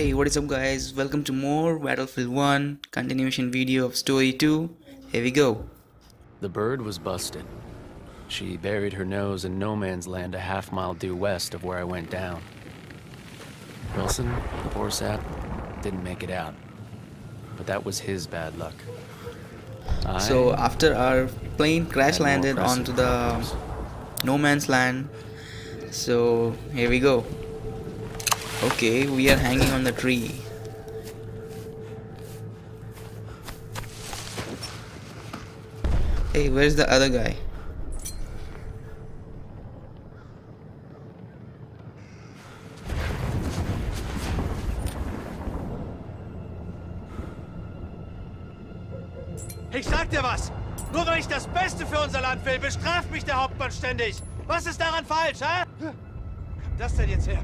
Hey, what is up guys, welcome to more Battlefield 1 continuation video of story 2. Here we go. The bird was busted. She buried her nose in no man's land a half-mile due west of where I went down. Wilson, the poor sap, didn't make it out. But that was his bad luck. So after our plane crash landed onto the no man's land, so here we go. Okay, we are hanging on the tree. Hey, where's the other guy? Ich sag dir was! Nur weil ich das Beste für unser Land will, bestraft mich der Hauptmann ständig! Was ist daran falsch, hä? Wo kommt das denn jetzt her?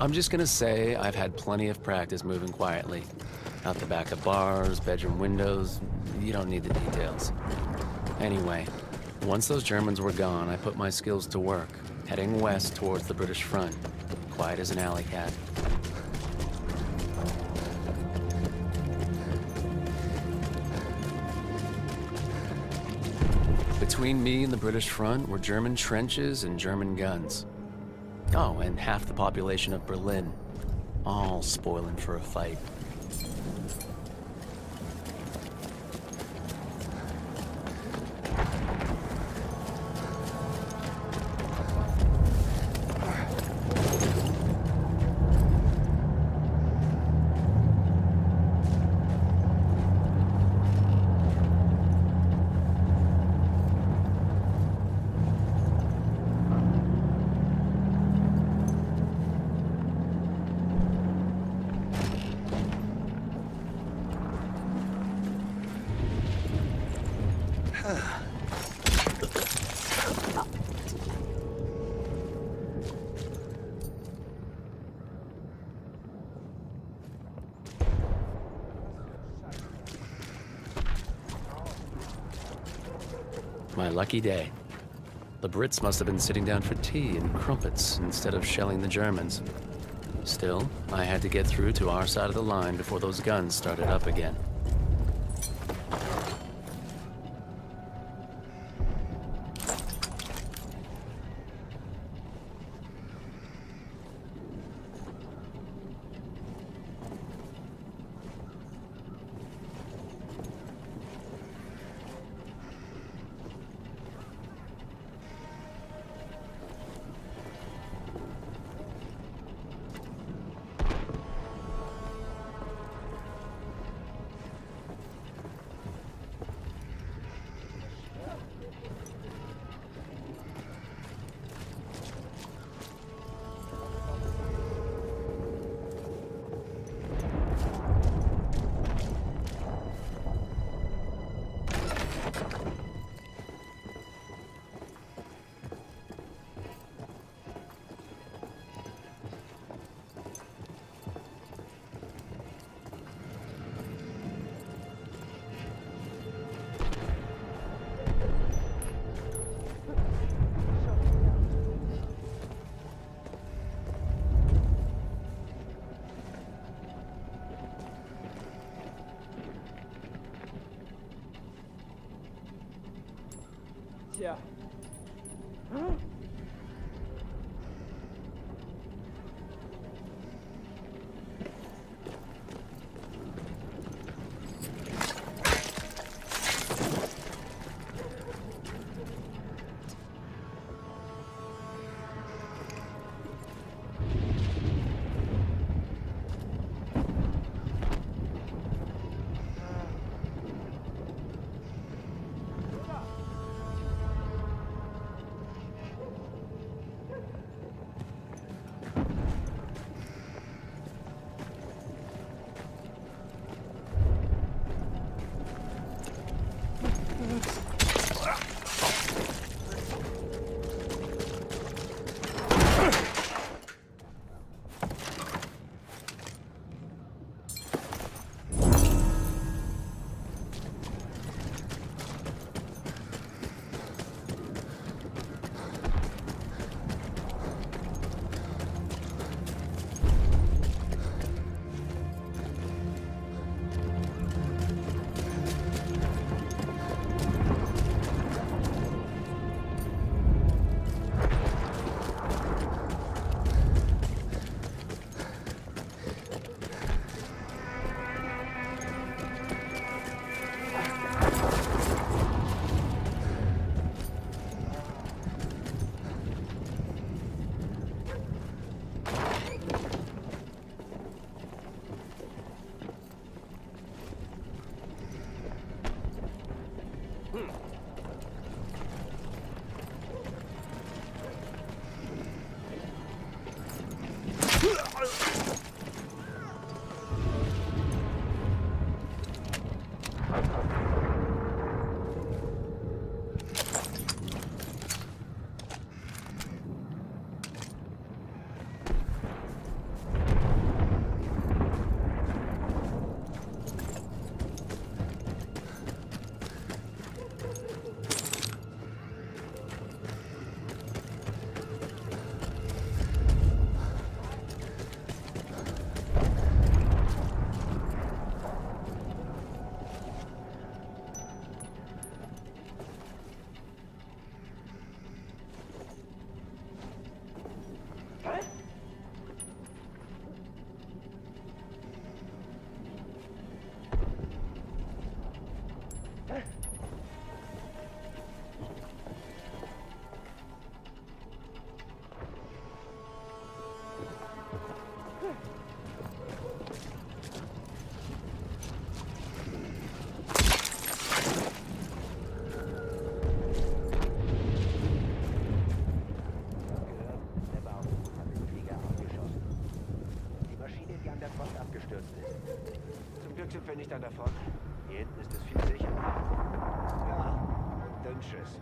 I'm just gonna say I've had plenty of practice moving quietly. Out the back of bars, bedroom windows, you don't need the details. Anyway, once those Germans were gone, I put my skills to work, heading west towards the British front, quiet as an alley cat. Between me and the British front were German trenches and German guns. Oh, and half the population of Berlin, all spoiling for a fight. My lucky day. The Brits must have been sitting down for tea and crumpets instead of shelling the Germans. Still, I had to get through to our side of the line before those guns started up again. Yeah. Huh? Deutsche Vernichtern davon. Hier hinten ist es viel sicherer. Ja, und dann tschüss.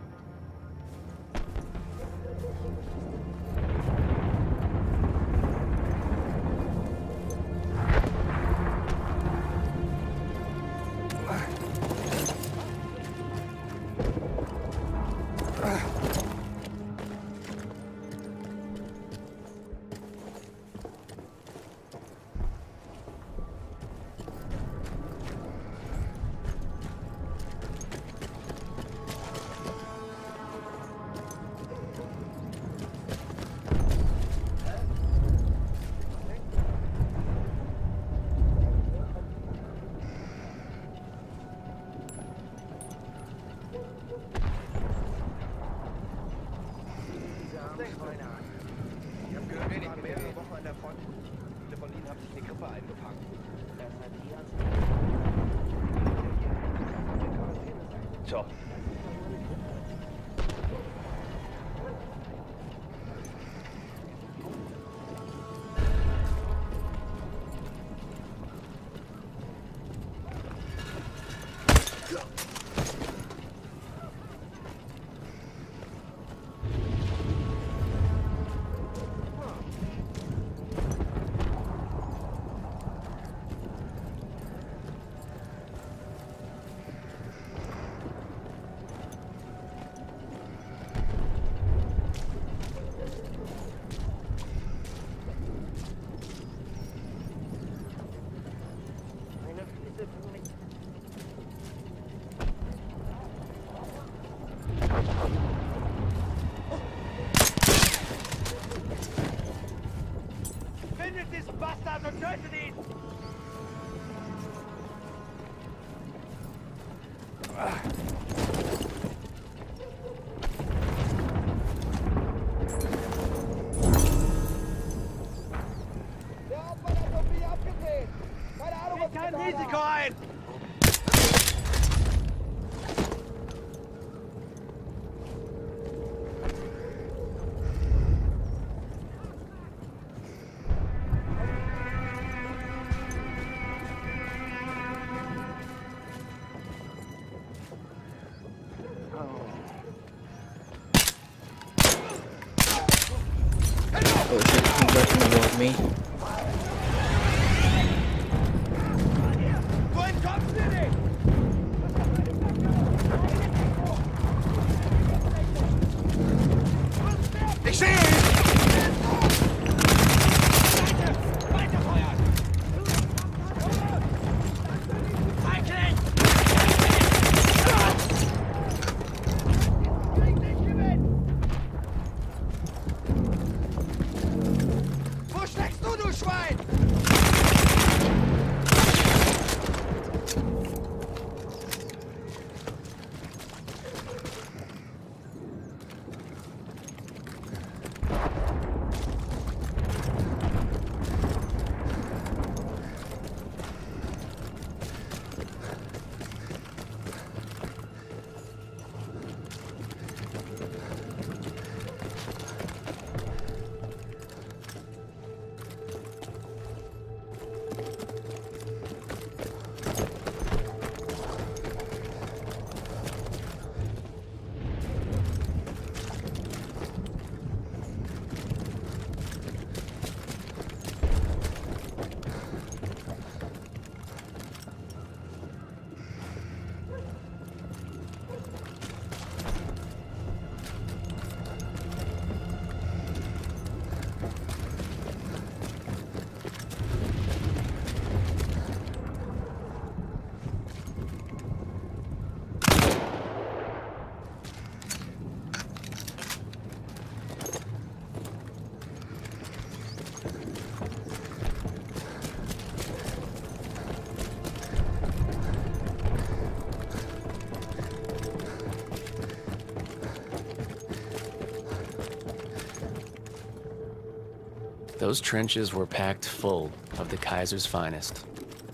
Those trenches were packed full of the Kaiser's finest,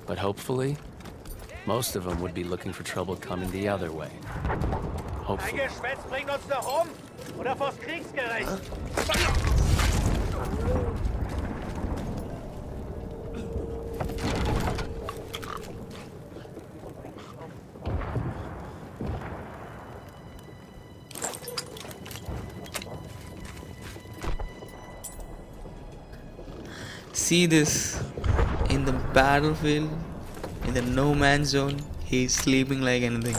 but hopefully, most of them would be looking for trouble coming the other way. Hopefully. Ein Geschwätz bringt uns doch oder vors Kriegsgericht. Huh? see this in the battlefield, in the no man's zone. He's sleeping like anything.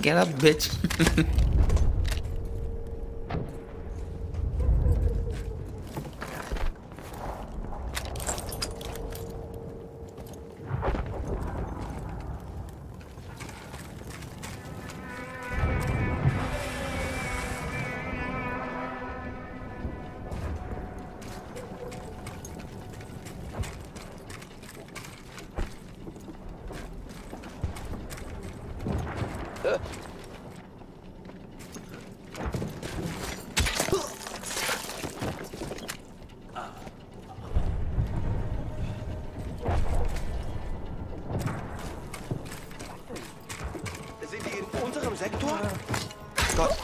Get up, bitch. Sektor? Gott.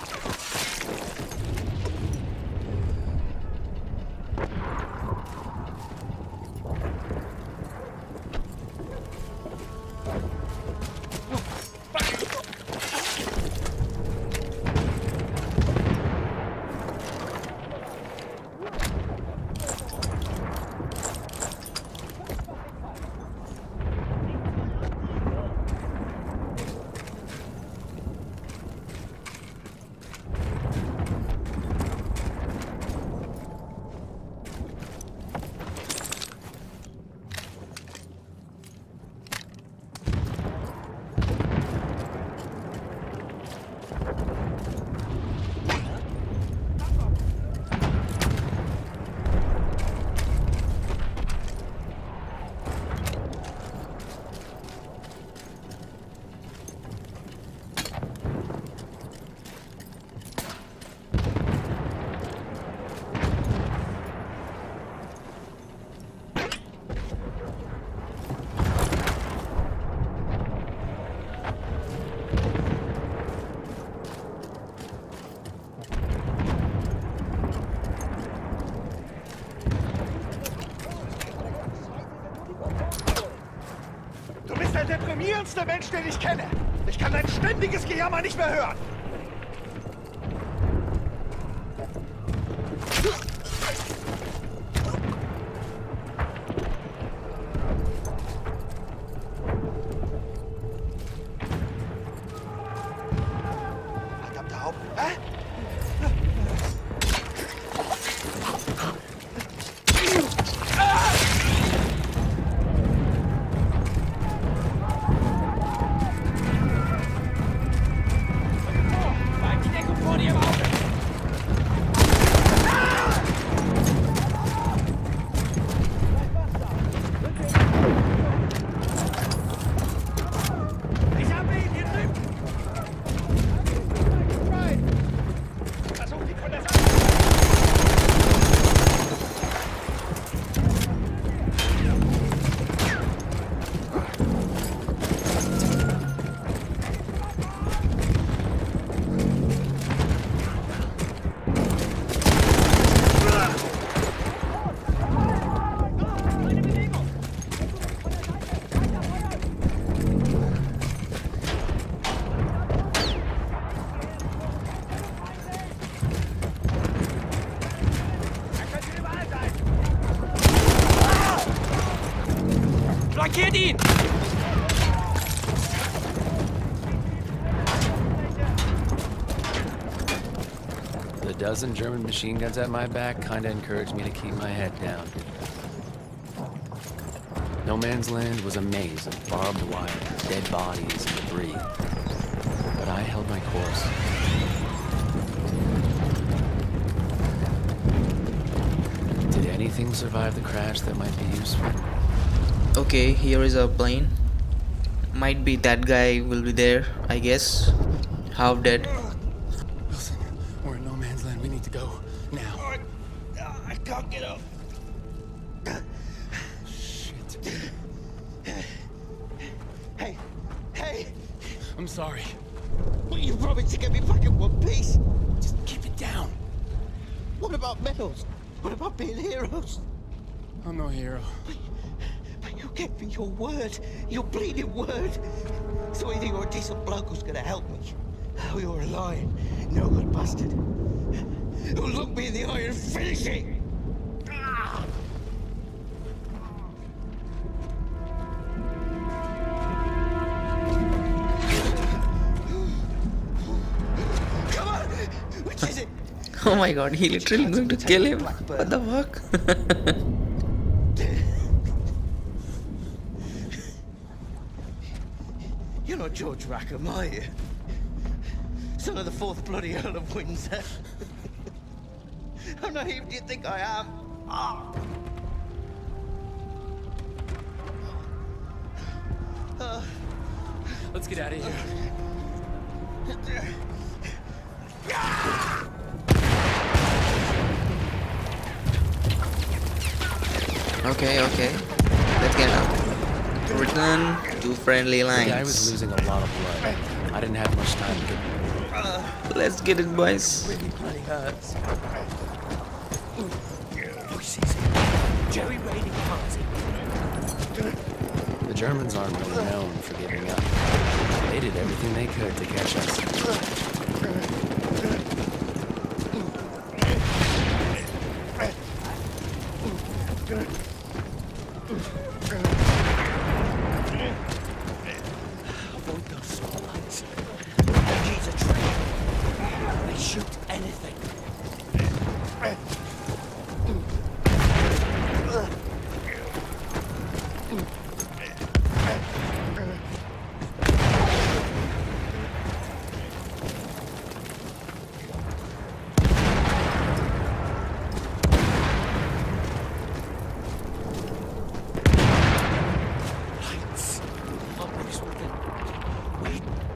Der Mensch, den ich kenne. Ich kann dein ständiges Gejammer nicht mehr hören. Verdammter Haupt. Hä? Markiert ihn! The dozen German machine guns at my back kinda encouraged me to keep my head down. No man's land was a maze of barbed wire, dead bodies, and debris. But I held my course. Did anything survive the crash that might be useful? Okay, here is our plane. Might be that guy will be there, I guess. Half dead. Wilson, we're in no man's land. We need to go now. I can't get up. Shit. Hey. I'm sorry. What are you rubbing to get me back in one piece? Just keep it down. What about medals? What about being heroes? I'm no hero. But you gave me your word. Your bleeding word. So either you're a decent bloke who's gonna help me, or you're a lion, no good bastard, who'll look me in the eye and finish it! Oh my god, he literally is going to kill him. What the fuck? You're not George Rackham, are you? Son of the fourth bloody Earl of Windsor. How naive do you think I am? Let's get out of here. Okay. Let's get out. Return to friendly lines. I was losing a lot of blood. I didn't have much time to get. Let's get it, boys. Really bloody hurts. Oh, jeez. Jerry raiding party. The Germans aren't really known for giving up. They did everything they could to catch us.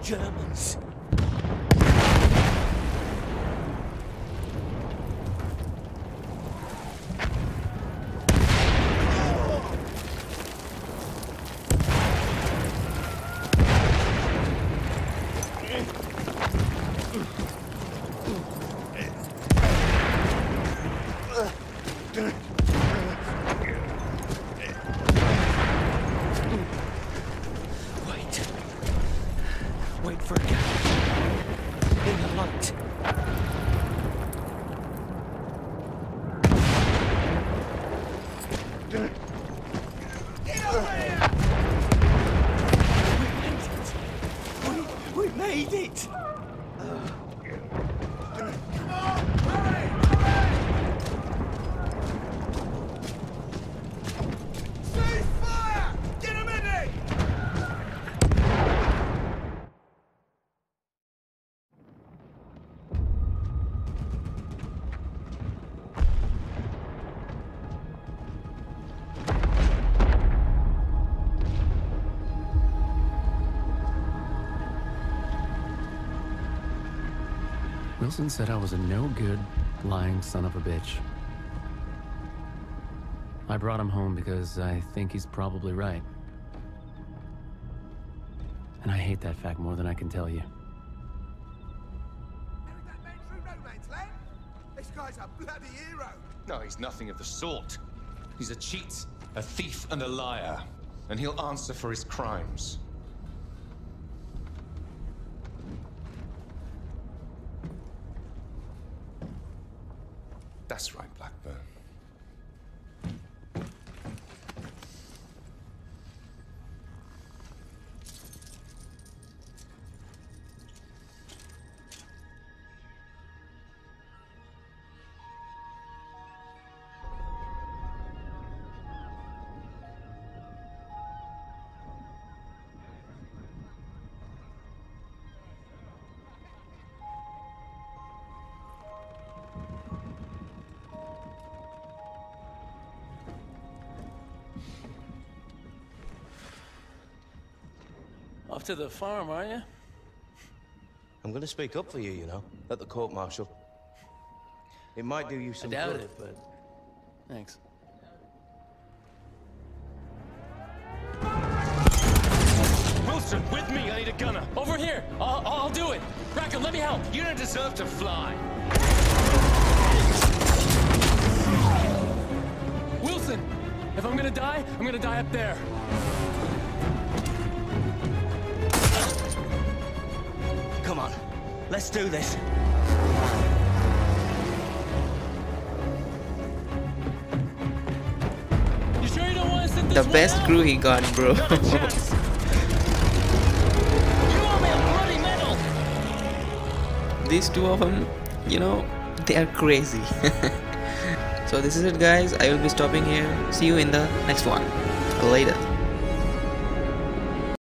Germans. Wilson said I was a no-good, lying son of a bitch. I brought him home because I think he's probably right. And I hate that fact more than I can tell you. Married that man through no man's land? This guy's a bloody hero! No, he's nothing of the sort. He's a cheat, a thief, and a liar. And he'll answer for his crimes. That's right, Blackburn. Off to the farm, are you? I'm gonna speak up for you, you know, at the court-martial. It might do you some good. I doubt it, but... Thanks. Wilson, with me! I need a gunner! Over here! I'll do it! Rackham, let me help! You don't deserve to fly! Wilson! If I'm gonna die up there! Come on, let's do this! You sure you don't want to sit this? The best crew he got, bro. These two of them, you know, they are crazy. So this is it, guys. I will be stopping here. See you in the next one. Later.